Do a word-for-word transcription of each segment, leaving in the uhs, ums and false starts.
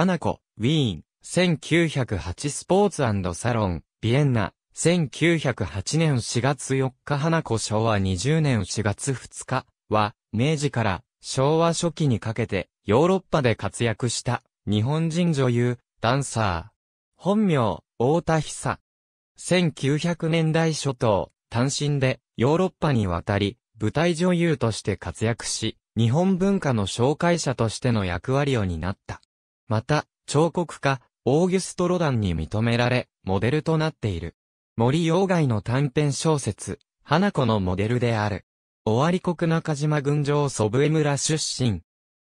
花子、ウィーン、せんきゅうひゃくはちスポーツ&サロン、ビエンナ、せんきゅうひゃくはちねんしがつよっか花子しょうわにじゅうねんしがつふつかは、明治から昭和初期にかけてヨーロッパで活躍した日本人女優、ダンサー。本名、太田久。せんきゅうひゃくねんだいしょとう、単身でヨーロッパに渡り、舞台女優として活躍し、日本文化の紹介者としての役割を担った。また、彫刻家、オーギュスト・ロダンに認められ、モデルとなっている。森鴎外の短編小説、花子のモデルである。尾張国中島郡上祖父江村出身。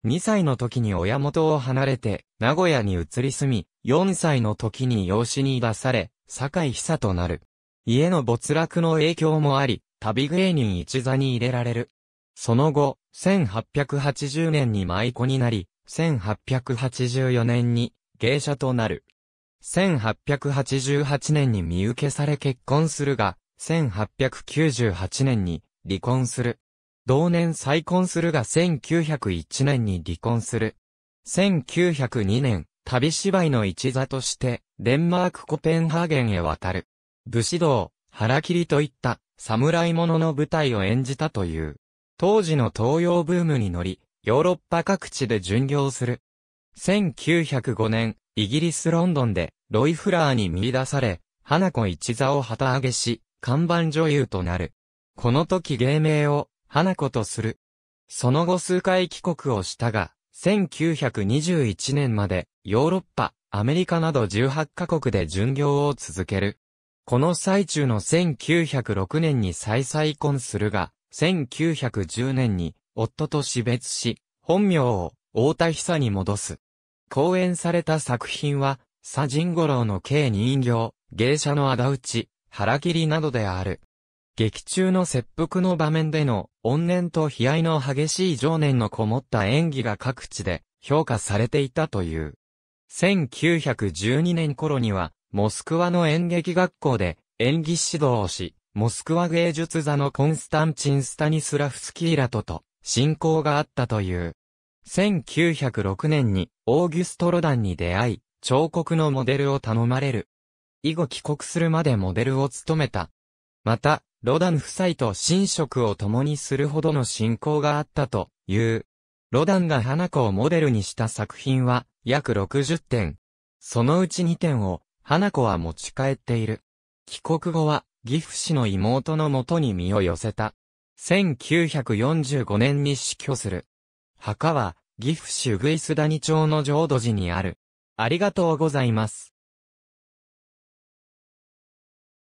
にさいの時に親元を離れて、名古屋に移り住み、よんさいの時に養子に出され、堺久となる。家の没落の影響もあり、旅芸人一座に入れられる。その後、せんはっぴゃくはちじゅうねんに舞妓になり、せんはっぴゃくはちじゅうよねんに芸者となる。せんはっぴゃくはちじゅうはちねんに身請けされ結婚するが、せんはっぴゃくきゅうじゅうはちねんに離婚する。同年再婚するがせんきゅうひゃくいちねんに離婚する。せんきゅうひゃくにねん、旅芝居の一座として、デンマークコペンハーゲンへ渡る。武士道、腹切りといった、侍物の舞台を演じたという。当時の東洋ブームに乗り、ヨーロッパ各地で巡業する。せんきゅうひゃくごねん、イギリス・ロンドンで、ロイ・フラーに見出され、花子一座を旗揚げし、看板女優となる。この時芸名を、花子とする。その後数回帰国をしたが、せんきゅうひゃくにじゅういちねんまで、ヨーロッパ、アメリカなどじゅうはちかこくで巡業を続ける。この最中のせんきゅうひゃくろくねんに再再婚するが、せんきゅうひゃくじゅうねんに夫と死別し、本名を太田久に戻す。講演された作品は、左甚五郎の計人形、芸者の仇討ち、腹切りなどである。劇中の切腹の場面での、怨念と悲哀の激しい情念のこもった演技が各地で評価されていたという。せんきゅうひゃくじゅうにねん頃には、モスクワの演劇学校で演技指導をし、モスクワ芸術座のコンスタンチン・スタニスラフスキーらとと親交があったという。せんきゅうひゃくろくねんにオーギュスト・ロダンに出会い、彫刻のモデルを頼まれる。以後帰国するまでモデルを務めた。また、ロダン夫妻と寝食を共にするほどの親交があったという。ロダンが花子をモデルにした作品は約ろくじゅってん。そのうちにてんを花子は持ち帰っている。帰国後は、岐阜市の妹のもとに身を寄せた。せんきゅうひゃくよんじゅうごねんに死去する。墓は、岐阜市鶯谷町の浄土寺にある。ありがとうございます。